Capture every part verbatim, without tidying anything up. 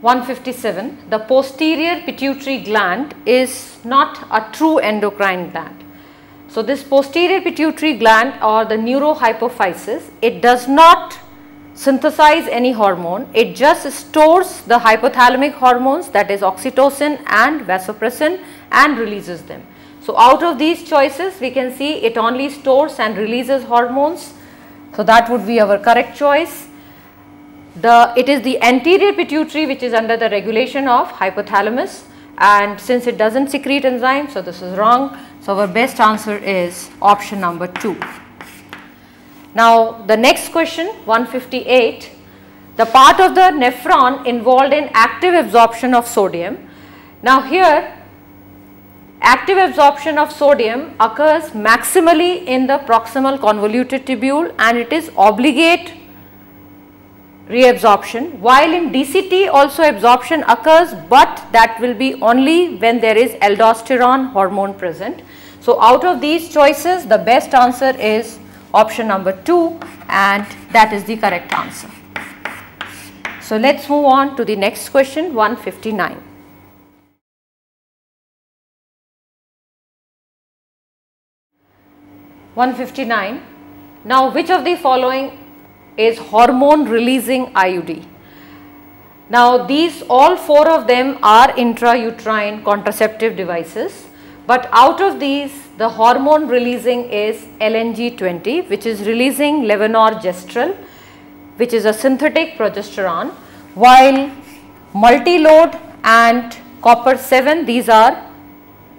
one fifty-seven, the posterior pituitary gland is not a true endocrine gland. So this posterior pituitary gland or the neurohypophysis, it does not synthesize any hormone, it just stores the hypothalamic hormones, that is oxytocin and vasopressin, and releases them. So out of these choices we can see it only stores and releases hormones, so that would be our correct choice. The, it is the anterior pituitary which is under the regulation of hypothalamus, and since it does not secrete enzyme, so this is wrong. So our best answer is option number two. Now the next question, one fifty-eight, the part of the nephron involved in active absorption of sodium. Now here active absorption of sodium occurs maximally in the proximal convoluted tubule and it is obligate reabsorption, while in D C T also absorption occurs, but that will be only when there is aldosterone hormone present. So out of these choices the best answer is option number two, and that is the correct answer. So let us move on to the next question, one fifty-nine. one fifty-nine. Now which of the following is hormone releasing I U D. Now these all four of them are intrauterine contraceptive devices, but out of these the hormone releasing is L N G twenty, which is releasing levonorgestrel, which is a synthetic progesterone, while multi-load and copper seven, these are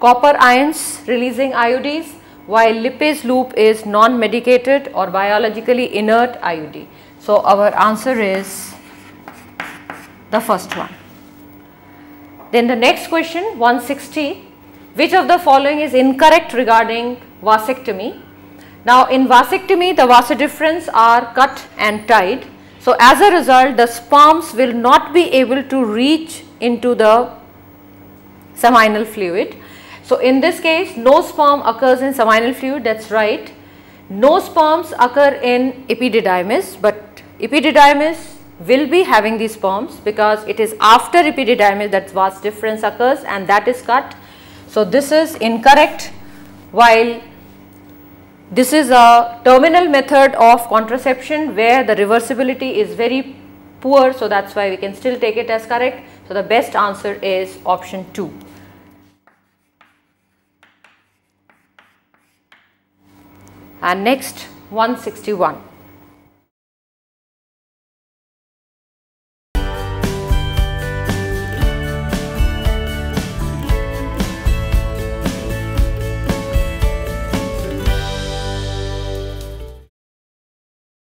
copper ions releasing I U Ds, while lipase loop is non-medicated or biologically inert I U D. So our answer is the first one. Then the next question, one sixty, which of the following is incorrect regarding vasectomy? Now in vasectomy the vas deferens are cut and tied. So as a result the sperms will not be able to reach into the seminal fluid. So in this case no sperm occurs in seminal fluid, that is right. No sperms occur in epididymis, but epididymis will be having these sperms because it is after epididymis that vas deferens occurs and that is cut. So this is incorrect, while this is a terminal method of contraception where the reversibility is very poor, so that is why we can still take it as correct. So the best answer is option two. And next, one sixty-one.